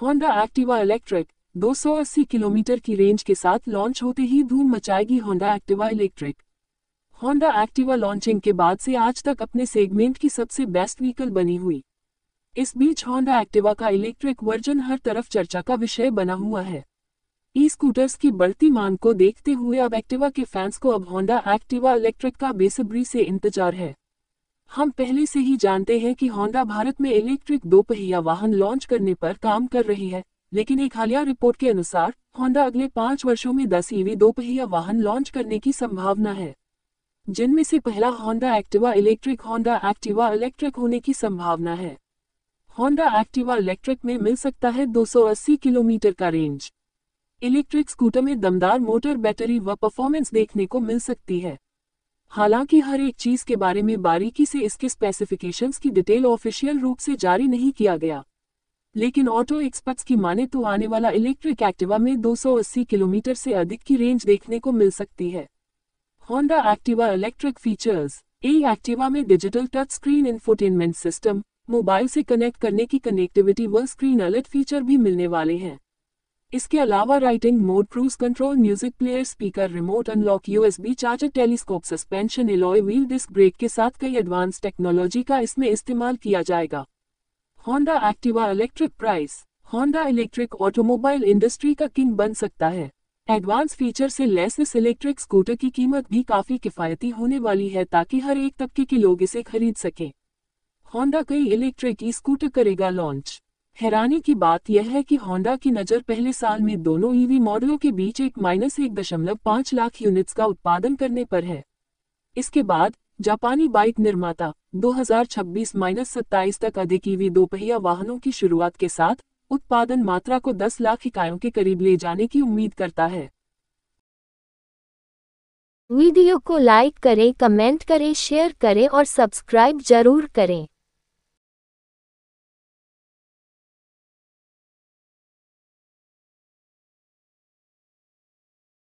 Honda Activa electric 280 kilometre की range के साथ लॉन्च होते ही धूम मचाएगी Honda Activa electric. Honda Activa launching के बाद से आज तक अपने सेगमेंट की सबसे बेस्ट व्हीकल बनी हुई। इस बीच होंडा एक्टिवा का इलेक्ट्रिक वर्जन हर तरफ चर्चा का विषय बना हुआ है। ई स्कूटर्स की बढ़ती मांग को देखते हुए अब एक्टिवा के फैंस को अब होंडा एक्टिवा इलेक्ट्रिक का बेसब्री से इंतजार है। हम पहले से ही जानते हैं कि होंडा भारत में इलेक्ट्रिक दोपहिया वाहन लॉन्च करने पर काम कर रही है, लेकिन एक हालिया रिपोर्ट के अनुसार होंडा अगले 5 वर्षों में 10 ईवी दोपहिया वाहन लॉन्च करने की संभावना है, जिनमें से पहला होंडा एक्टिवा इलेक्ट्रिक होने की संभावना है। होंडा एक्टिवा इलेक्ट्रिक में मिल सकता है 280 किलोमीटर का रेंज। इलेक्ट्रिक स्कूटर में दमदार मोटर, बैटरी व परफॉर्मेंस देखने को मिल सकती है। हालांकि हर एक चीज के बारे में बारीकी से इसके स्पेसिफिकेशंस की डिटेल ऑफिशियल रूप से जारी नहीं किया गया, लेकिन ऑटो एक्सपर्ट्स की माने तो आने वाला इलेक्ट्रिक एक्टिवा में 280 किलोमीटर से अधिक की रेंज देखने को मिल सकती है। Honda Activa electric features. Activa में digital touch screen infotainment system, mobile से कनेक्ट करने की कनेक्टिविटी व स्क्रीन अलर्ट फीचर भी मिलने वाले हैं। इसके अलावा riding mode, cruise control, music player, speaker, remote unlock, USB charger, telescope suspension, alloy wheel, disc brake के साथ कई एडवांस टेक्नोलॉजी का इसमें इस्तेमाल किया जाएगा। Honda Activa electric price. Honda electric automobile industry का किंग बन सकता है। एडवांस फीचर से लेस इस इलेक्ट्रिक स्कूटर की कीमत भी काफी किफायती होने वाली है, ताकि हर एक तबके के लोग इसे खरीद सकें। होंडा कई इलेक्ट्रिक ई स्कूटर करेगा लॉन्च। हैरानी की बात यह है कि होंडा की नज़र पहले साल में दोनों ईवी मॉडलों के बीच 1.5 लाख यूनिट्स का उत्पादन करने पर है। इसके बाद जापानी बाइक निर्माता 2026-27 तक अधिक ईवी दोपहिया वाहनों की शुरुआत के साथ उत्पादन मात्रा को 10 लाख इकाइयों के करीब ले जाने की उम्मीद करता है। वीडियो को लाइक करें, कमेंट करें, शेयर करें और सब्सक्राइब जरूर करें।